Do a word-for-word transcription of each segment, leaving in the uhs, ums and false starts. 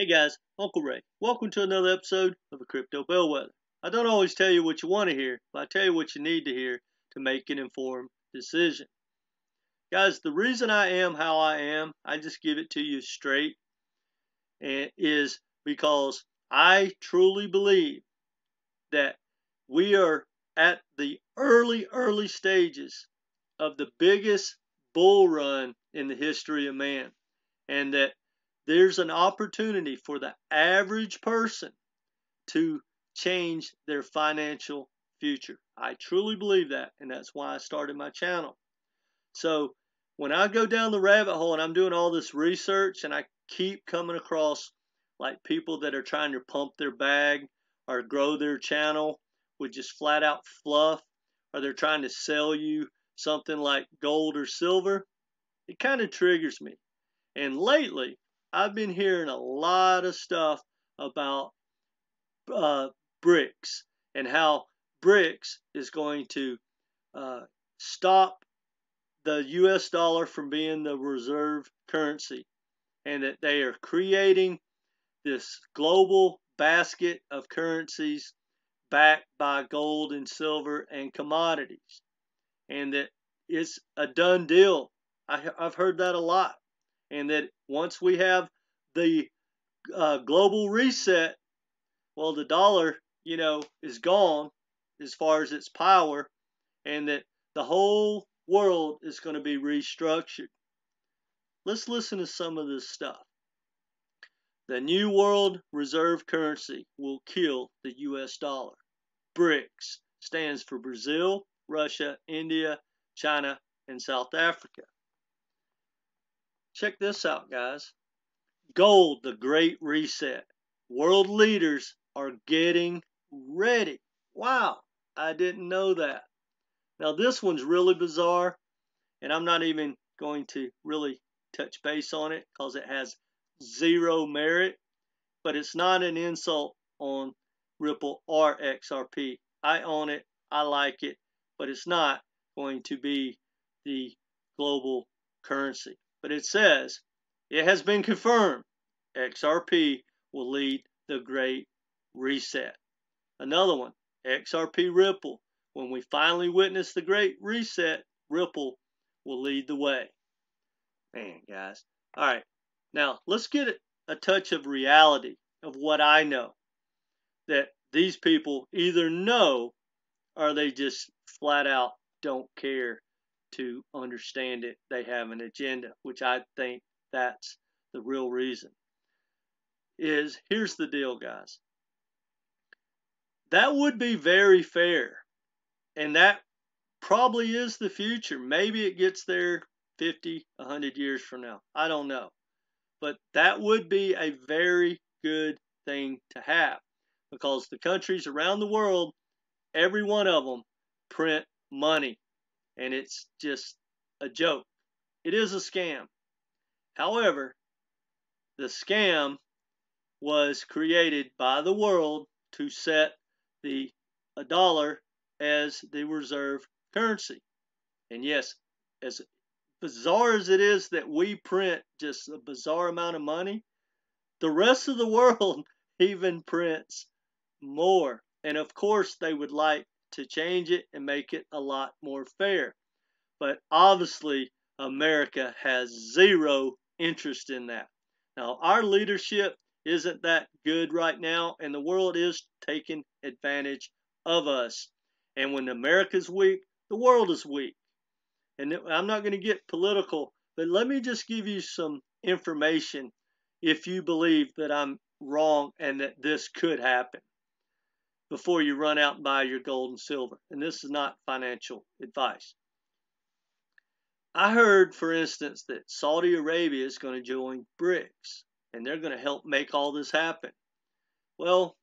Hey guys, Uncle Ray. Welcome to another episode of the Crypto Bellwether. I don't always tell you what you want to hear, but I tell you what you need to hear to make an informed decision. Guys, the reason I am how I am, I just give it to you straight, and is because I truly believe that we are at the early, early stages of the biggest bull run in the history of man, and that there's an opportunity for the average person to change their financial future. I truly believe that, and that's why I started my channel. So when I go down the rabbit hole and I'm doing all this research and I keep coming across like people that are trying to pump their bag or grow their channel with just flat out fluff, or they're trying to sell you something like gold or silver, it kind of triggers me. And lately, I've been hearing a lot of stuff about uh, BRICS and how BRICS is going to uh, stop the U S dollar from being the reserve currency, and that they are creating this global basket of currencies backed by gold and silver and commodities, and that it's a done deal. I, I've heard that a lot. And that once we have the uh, global reset, well, the dollar, you know, is gone as far as its power, and that the whole world is going to be restructured. Let's listen to some of this stuff. The new world reserve currency will kill the U S dollar. BRICS stands for Brazil, Russia, India, China, and South Africa. Check this out, guys. Gold, the Great Reset. World leaders are getting ready. Wow, I didn't know that. Now, this one's really bizarre, and I'm not even going to really touch base on it because it has zero merit, but it's not an insult on Ripple or X R P. I own it. I like it, but it's not going to be the global currency. But it says, it has been confirmed, X R P will lead the Great Reset. Another one, X R P Ripple. When we finally witness the Great Reset, Ripple will lead the way. Man, guys. All right. Now, let's get a touch of reality of what I know. That these people either know or they just flat out don't care to understand it. They have an agenda, which I think that's the real reason. Is here's the deal, guys. That would be very fair, and that probably is the future. Maybe it gets there fifty, a hundred years from now. I don't know, but that would be a very good thing to have, because the countries around the world, every one of them, print money. And it's just a joke. It is a scam. However, the scam was created by the world to set the a dollar as the reserve currency. And yes, as bizarre as it is that we print just a bizarre amount of money, the rest of the world even prints more. And of course, they would like to change it and make it a lot more fair. But obviously, America has zero interest in that. Now, our leadership isn't that good right now, and the world is taking advantage of us. And when America's weak, the world is weak. And I'm not going to get political, but let me just give you some information if you believe that I'm wrong and that this could happen, before you run out and buy your gold and silver. And this is not financial advice. I heard, for instance, that Saudi Arabia is going to join BRICS, and they're going to help make all this happen. Well,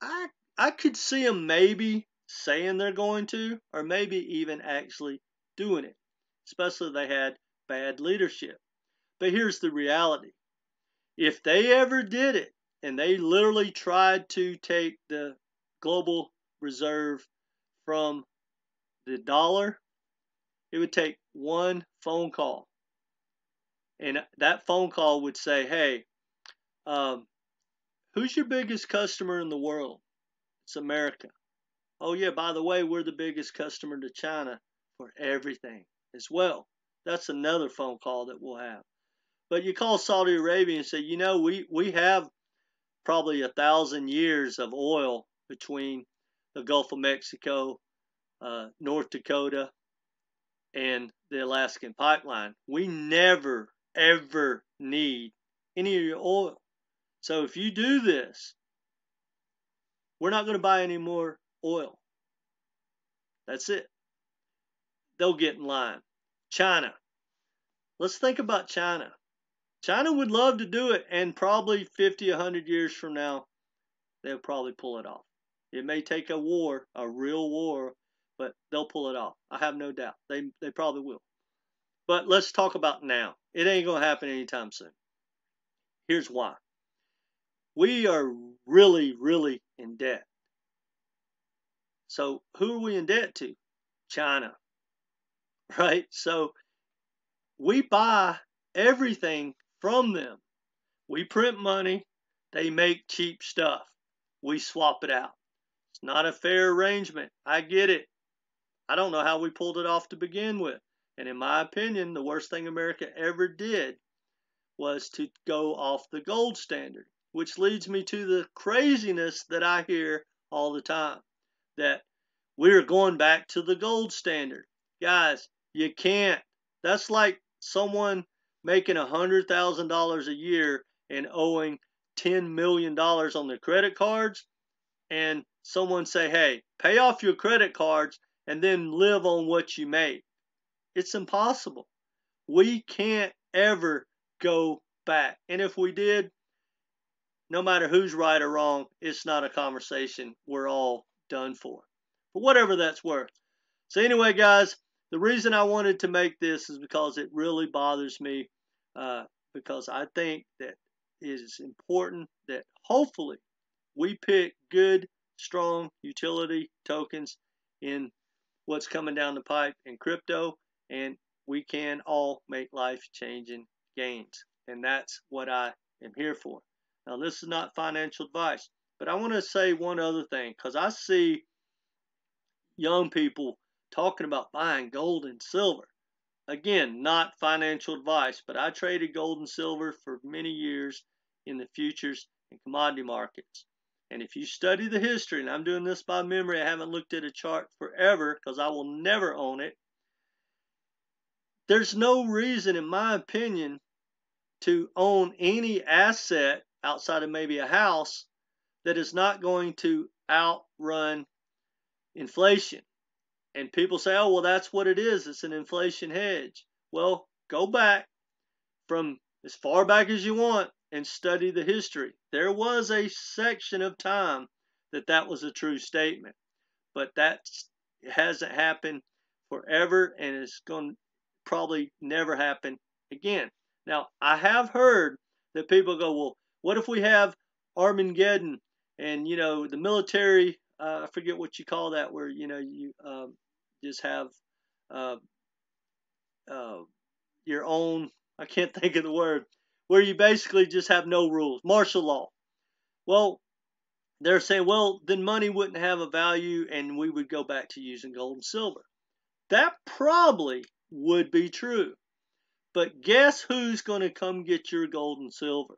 I, I could see them maybe saying they're going to, or maybe even actually doing it, especially if they had bad leadership. But here's the reality. If they ever did it, and they literally tried to take the global reserve from the dollar, it would take one phone call. And that phone call would say, hey, Um, who's your biggest customer in the world? It's America. Oh yeah, by the way, we're the biggest customer to China for everything as well. That's another phone call that we'll have. But you call Saudi Arabia and say, you know, we, we have probably a thousand years of oil between the Gulf of Mexico, uh, North Dakota, and the Alaskan pipeline. We never, ever need any of your oil. So if you do this, we're not going to buy any more oil. That's it. They'll get in line. China. Let's think about China. China would love to do it, and probably fifty, a hundred years from now, they'll probably pull it off. It may take a war, a real war, but they'll pull it off. I have no doubt. They, they probably will. But let's talk about now. It ain't going to happen anytime soon. Here's why. We are really, really in debt. So who are we in debt to? China. Right? So we buy everything from them. We print money. They make cheap stuff. We swap it out. It's not a fair arrangement. I get it. I don't know how we pulled it off to begin with. And in my opinion, the worst thing America ever did was to go off the gold standard, which leads me to the craziness that I hear all the time, that we're going back to the gold standard. Guys, you can't. That's like someone making one hundred thousand dollars a year and owing ten million dollars on their credit cards, and someone say, hey, pay off your credit cards and then live on what you make. It's impossible. We can't ever go back. And if we did, no matter who's right or wrong, it's not a conversation. We're all done for. But whatever that's worth. So anyway, guys, the reason I wanted to make this is because it really bothers me, uh, because I think that it is important that hopefully we pick good, strong utility tokens in what's coming down the pipe in crypto, and we can all make life-changing gains. And that's what I am here for. Now, this is not financial advice, but I want to say one other thing, because I see young people talking about buying gold and silver. Again, not financial advice, but I traded gold and silver for many years in the futures and commodity markets. And if you study the history, and I'm doing this by memory, I haven't looked at a chart forever because I will never own it. There's no reason, in my opinion, to own any asset outside of maybe a house that is not going to outrun inflation. And people say, oh, well, that's what it is. It's an inflation hedge. Well, go back from as far back as you want and study the history. There was a section of time that that was a true statement. But that hasn't happened forever, and it's going to probably never happen again. Now, I have heard that people go, well, what if we have Armageddon and, you know, the military, uh, I forget what you call that, where, you know, you... Um, just have uh, uh, your own, I can't think of the word, where you basically just have no rules, martial law. Well, they're saying, well, then money wouldn't have a value and we would go back to using gold and silver. That probably would be true. But guess who's going to come get your gold and silver?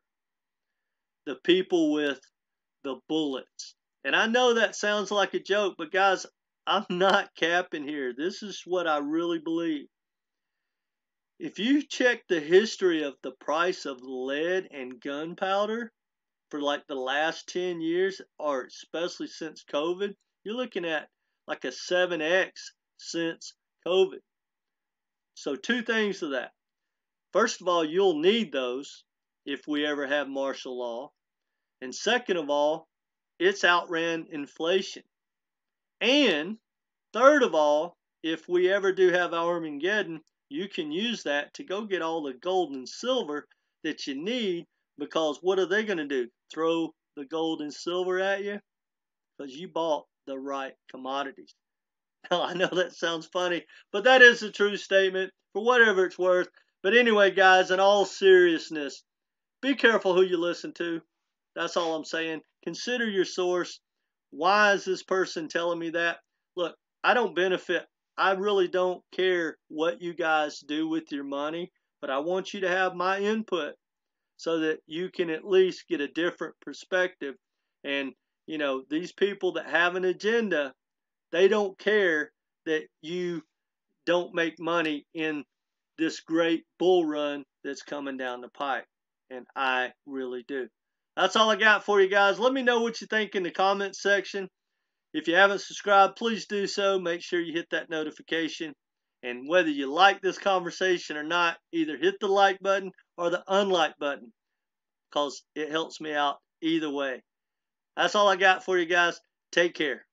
The people with the bullets. And I know that sounds like a joke, but guys, I'm not capping here. This is what I really believe. If you check the history of the price of lead and gunpowder for like the last ten years, or especially since COVID, you're looking at like a seven X since COVID. So two things to that. First of all, you'll need those if we ever have martial law. And second of all, it's outran inflation. And third of all, if we ever do have Armageddon, you can use that to go get all the gold and silver that you need, because what are they going to do? Throw the gold and silver at you? Because you bought the right commodities. Now, I know that sounds funny, but that is a true statement for whatever it's worth. But anyway, guys, in all seriousness, be careful who you listen to. That's all I'm saying. Consider your source. Why is this person telling me that? Look, I don't benefit. I really don't care what you guys do with your money, but I want you to have my input so that you can at least get a different perspective. And, you know, these people that have an agenda, they don't care that you don't make money in this great bull run that's coming down the pipe. And I really do. That's all I got for you guys. Let me know what you think in the comments section. If you haven't subscribed, please do so. Make sure you hit that notification. And whether you like this conversation or not, either hit the like button or the unlike button, because it helps me out either way. That's all I got for you guys. Take care.